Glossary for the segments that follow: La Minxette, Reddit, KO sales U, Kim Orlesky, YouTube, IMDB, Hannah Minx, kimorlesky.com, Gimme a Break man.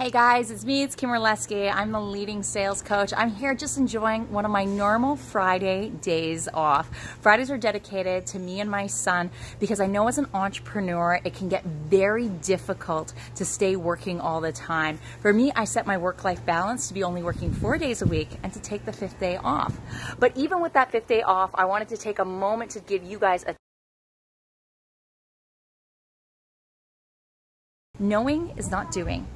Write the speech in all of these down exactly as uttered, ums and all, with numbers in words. Hey guys, it's me, it's Kim Orlesky. I'm the leading sales coach. I'm here just enjoying one of my normal Friday days off. Fridays are dedicated to me and my son because I know as an entrepreneur, it can get very difficult to stay working all the time. For me, I set my work-life balance to be only working four days a week and to take the fifth day off. But even with that fifth day off, I wanted to take a moment to give you guys a knowing is not doing.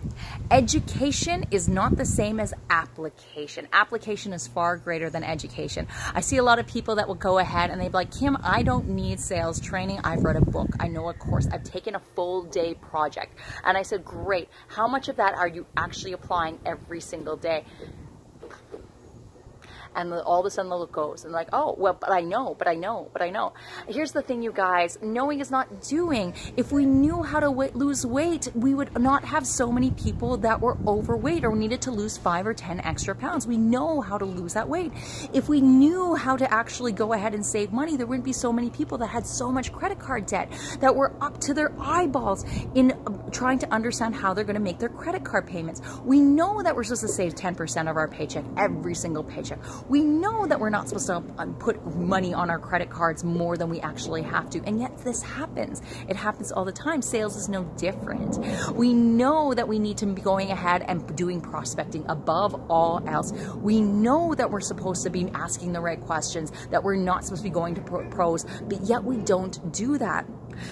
Education is not the same as application. Application is far greater than education. I see a lot of people that will go ahead and they'd be like, Kim, I don't need sales training. I've read a book. I know a course. I've taken a full day project. And I said, great. How much of that are you actually applying every single day? And all of a sudden the look goes and like, oh, well, but I know, but I know, but I know. Here's the thing, you guys, knowing is not doing. If we knew how to w- lose weight, we would not have so many people that were overweight or needed to lose five or ten extra pounds. We know how to lose that weight. If we knew how to actually go ahead and save money, there wouldn't be so many people that had so much credit card debt, that were up to their eyeballs in trying to understand how they're going to make their credit card payments. We know that we're supposed to save ten percent of our paycheck, every single paycheck. We know that we're not supposed to put money on our credit cards more than we actually have to, and yet this happens. It happens all the time. Sales is no different. We know that we need to be going ahead and doing prospecting above all else. We know that we're supposed to be asking the right questions, that we're not supposed to be going to pros, but yet we don't do that.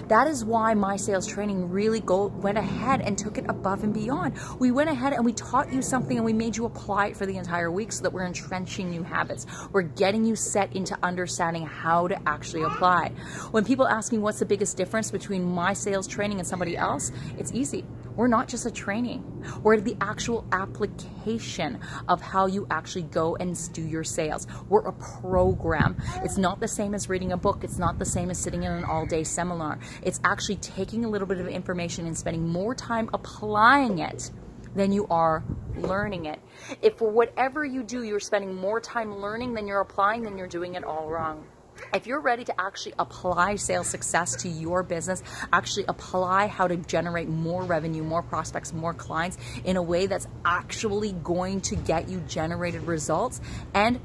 That is why my sales training really go, went ahead and took it above and beyond. We went ahead and we taught you something and we made you apply it for the entire week so that we're entrenching new habits. We're getting you set into understanding how to actually apply. When people ask me what's the biggest difference between my sales training and somebody else, it's easy. We're not just a training. We're the actual application of how you actually go and do your sales. We're a program. It's not the same as reading a book. It's not the same as sitting in an all-day seminar. It's actually taking a little bit of information and spending more time applying it than you are learning it. If for whatever you do, you're spending more time learning than you're applying, then you're doing it all wrong. If you're ready to actually apply sales success to your business, actually apply how to generate more revenue, more prospects, more clients in a way that's actually going to get you generated results. And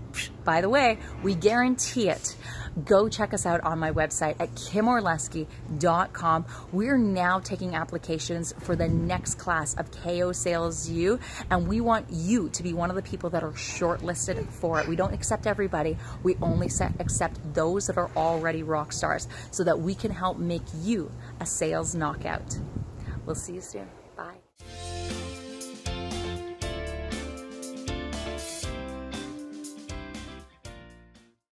by the way, we guarantee it. Go check us out on my website at kim orlesky dot com. We're now taking applications for the next class of K O Sales U, and we want you to be one of the people that are shortlisted for it. We don't accept everybody. We only accept those those that are already rock stars so that we can help make you a sales knockout. We'll see you soon.